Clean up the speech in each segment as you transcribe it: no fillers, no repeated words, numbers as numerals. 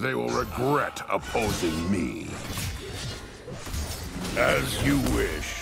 They will regret opposing me. As you wish.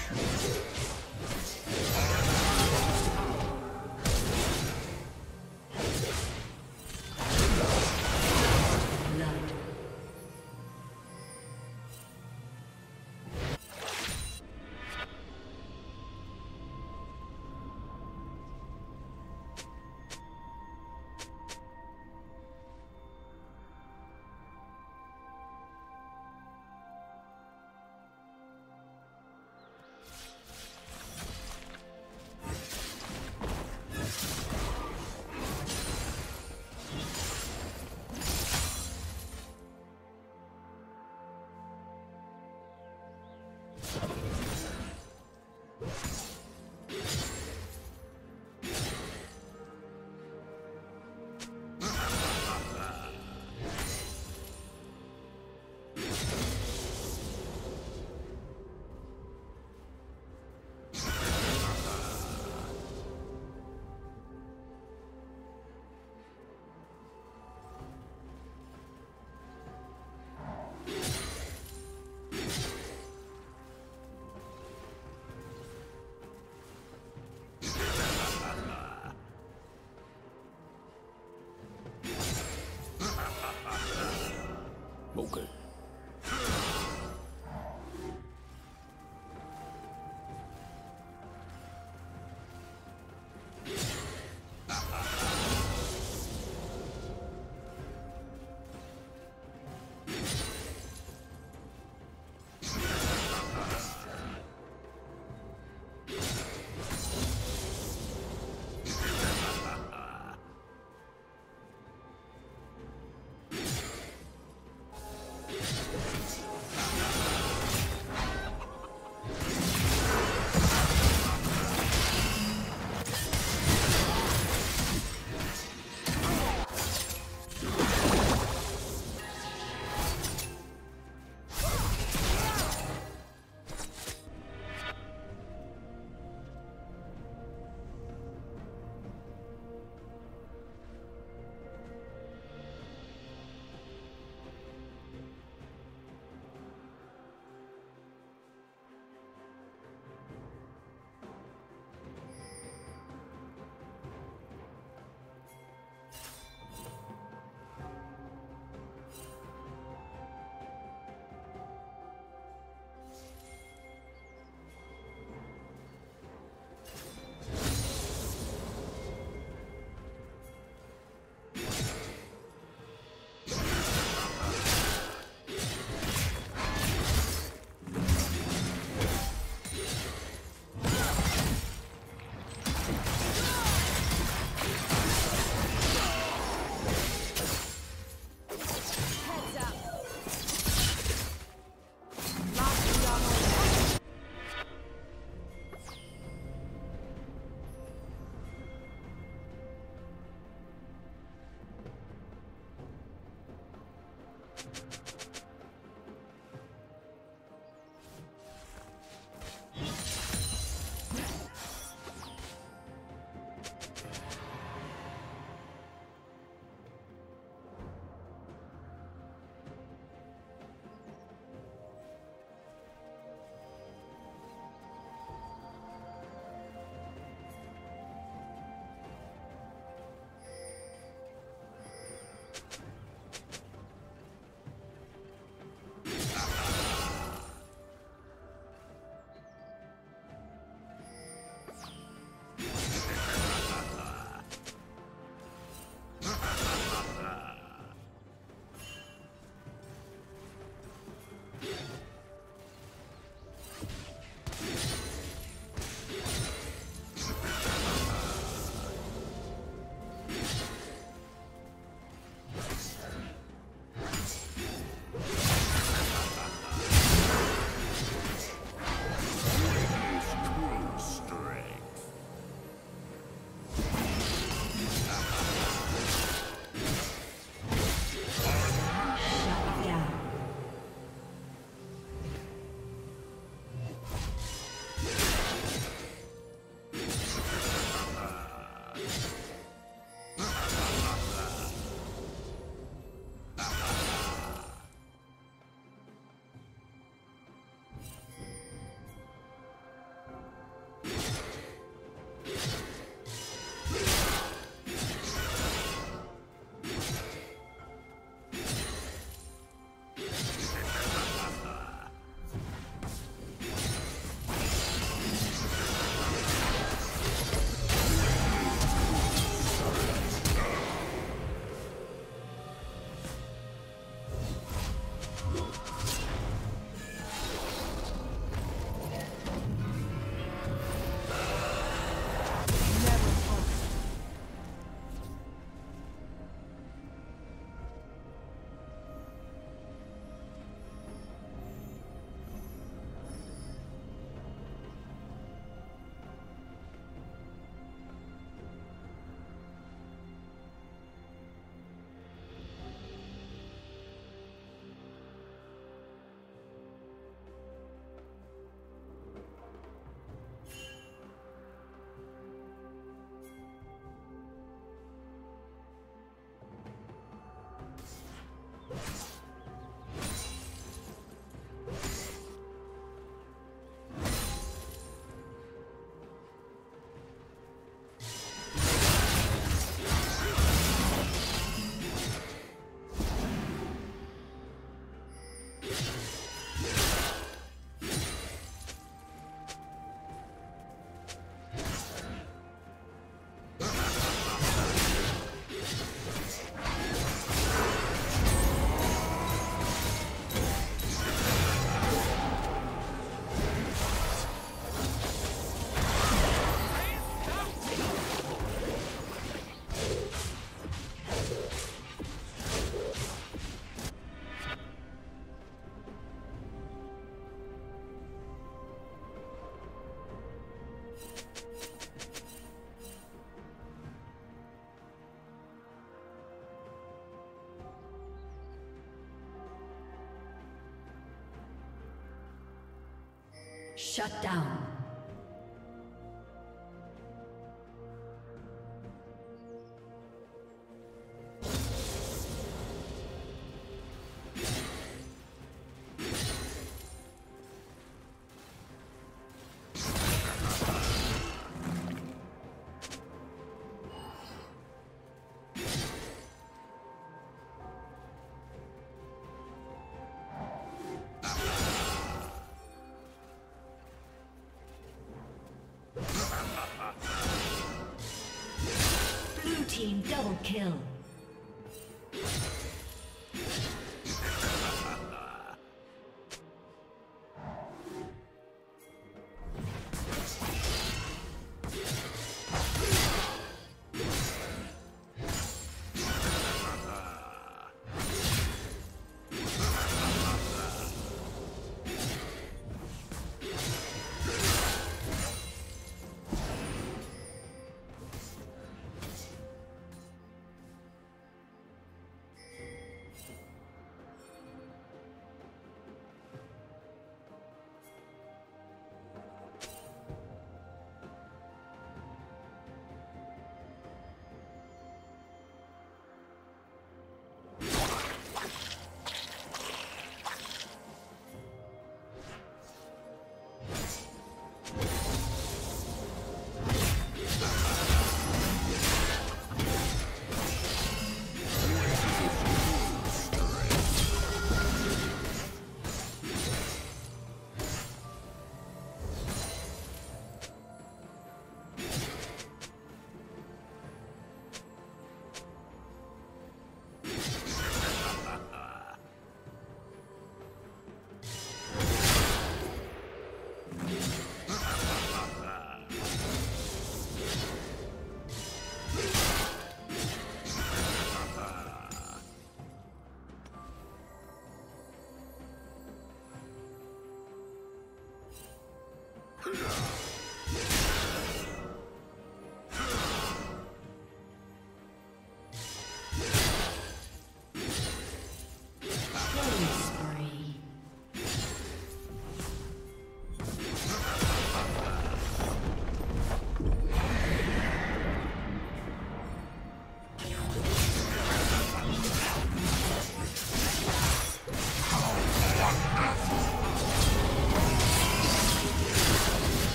Shut down. Double kill.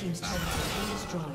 Team's turret has been destroyed.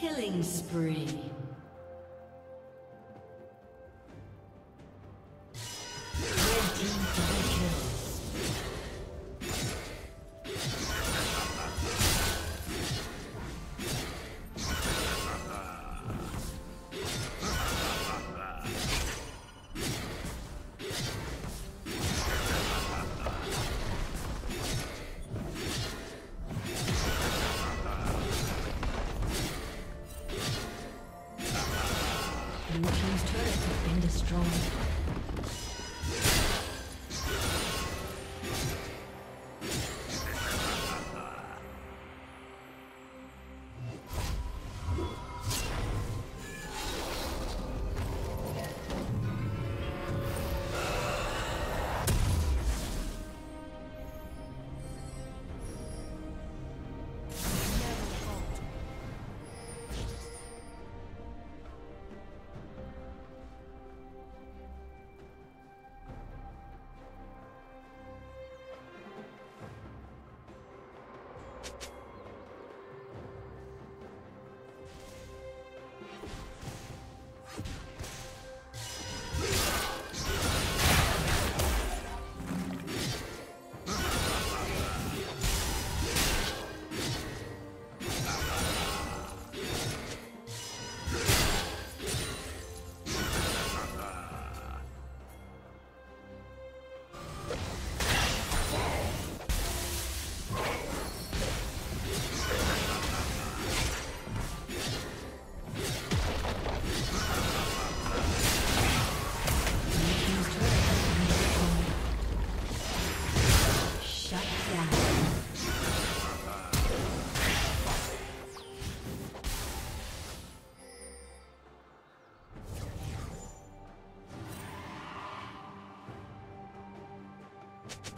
Killing spree.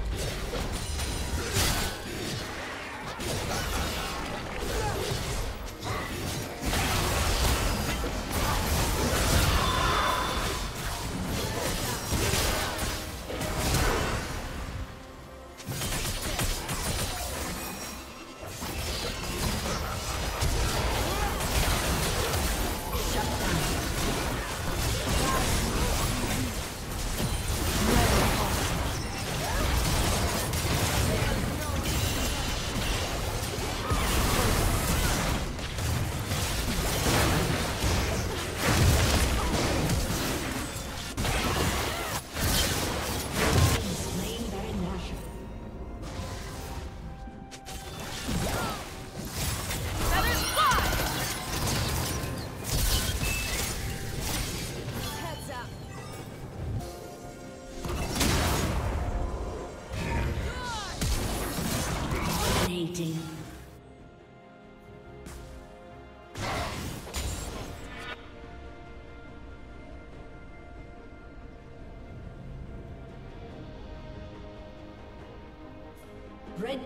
Red